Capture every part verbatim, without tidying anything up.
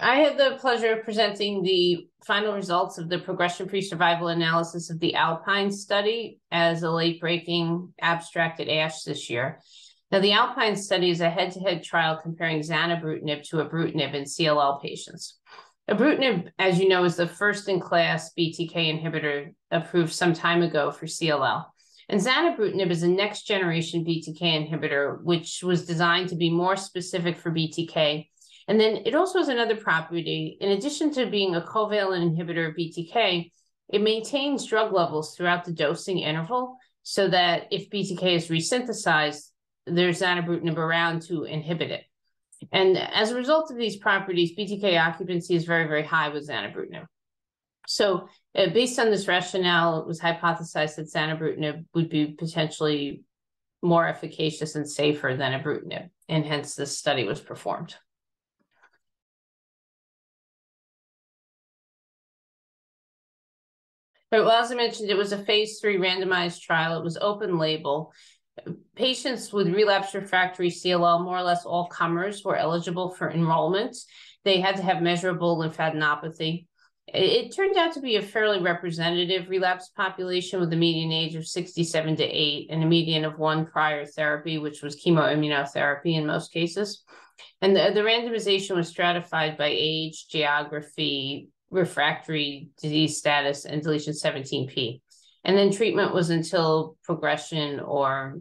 I had the pleasure of presenting the final results of the progression-free survival analysis of the ALPINE study as a late-breaking abstract at ASH this year. Now, the ALPINE study is a head-to-head trial comparing zanubrutinib to ibrutinib in C L L patients. Ibrutinib, as you know, is the first-in-class B T K inhibitor approved some time ago for C L L. And zanubrutinib is a next-generation B T K inhibitor, which was designed to be more specific for B T K. And then it also has another property. In addition to being a covalent inhibitor of B T K, it maintains drug levels throughout the dosing interval so that if B T K is resynthesized, there's zanubrutinib around to inhibit it. And as a result of these properties, B T K occupancy is very, very high with zanubrutinib. So uh, based on this rationale, it was hypothesized that zanubrutinib would be potentially more efficacious and safer than ibrutinib, and hence this study was performed. Right, well, as I mentioned, it was a phase three randomized trial. It was open label. Patients with relapsed refractory C L L, more or less all comers, were eligible for enrollment. They had to have measurable lymphadenopathy. It, it turned out to be a fairly representative relapse population with a median age of sixty-seven to eight and a median of one prior therapy, which was chemoimmunotherapy in most cases. And the, the randomization was stratified by age, geography, refractory disease status, and deletion seventeen P. And then treatment was until progression or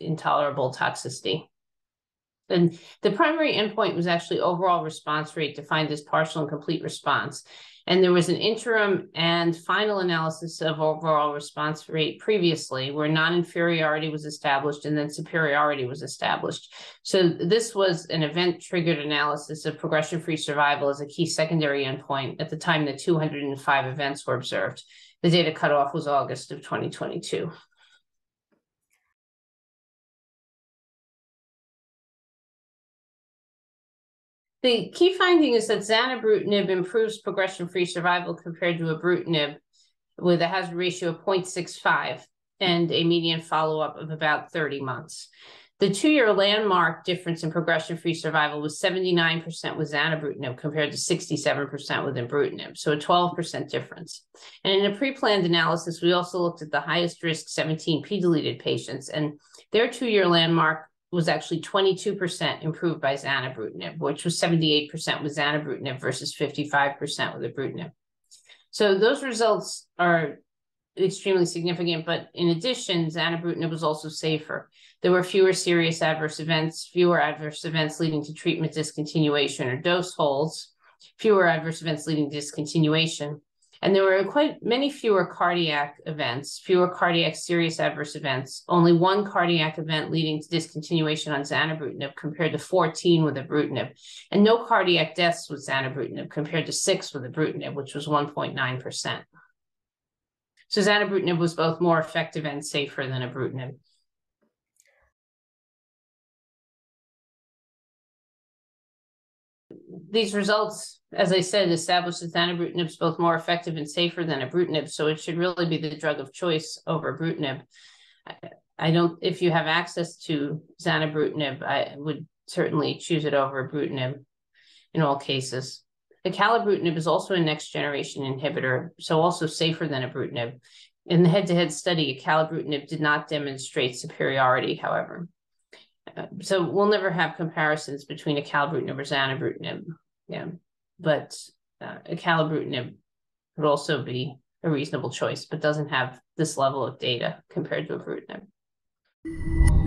intolerable toxicity. And the primary endpoint was actually overall response rate, defined as partial and complete response. And there was an interim and final analysis of overall response rate previously, where non-inferiority was established and then superiority was established. So this was an event-triggered analysis of progression-free survival as a key secondary endpoint at the time that two hundred five events were observed. The data cutoff was August of twenty twenty-two. The key finding is that zanubrutinib improves progression-free survival compared to ibrutinib with a hazard ratio of zero point six five and a median follow-up of about thirty months. The two-year landmark difference in progression-free survival was seventy-nine percent with zanubrutinib compared to sixty-seven percent with ibrutinib, so a twelve percent difference. And in a pre-planned analysis, we also looked at the highest-risk seventeen P deleted patients, and their two-year landmark was actually twenty-two percent improved by zanubrutinib, which was seventy-eight percent with zanubrutinib versus fifty-five percent with ibrutinib. So those results are extremely significant, but in addition, zanubrutinib was also safer. There were fewer serious adverse events, fewer adverse events leading to treatment discontinuation or dose holds, fewer adverse events leading to discontinuation, and there were quite many fewer cardiac events, fewer cardiac serious adverse events, only one cardiac event leading to discontinuation on zanubrutinib compared to fourteen with ibrutinib, and no cardiac deaths with zanubrutinib compared to six with ibrutinib, which was one point nine percent. So zanubrutinib was both more effective and safer than ibrutinib. These results, as I said, established that zanubrutinib is both more effective and safer than ibrutinib, so it should really be the drug of choice over ibrutinib. I, I don't, if you have access to zanubrutinib, I would certainly choose it over ibrutinib in all cases. Acalabrutinib is also a next-generation inhibitor, so also safer than ibrutinib. In the head-to-head study, acalabrutinib did not demonstrate superiority, however. Uh, so we'll never have comparisons between acalabrutinib or zanubrutinib. Yeah. But uh, acalabrutinib would also be a reasonable choice, but doesn't have this level of data compared to ibrutinib.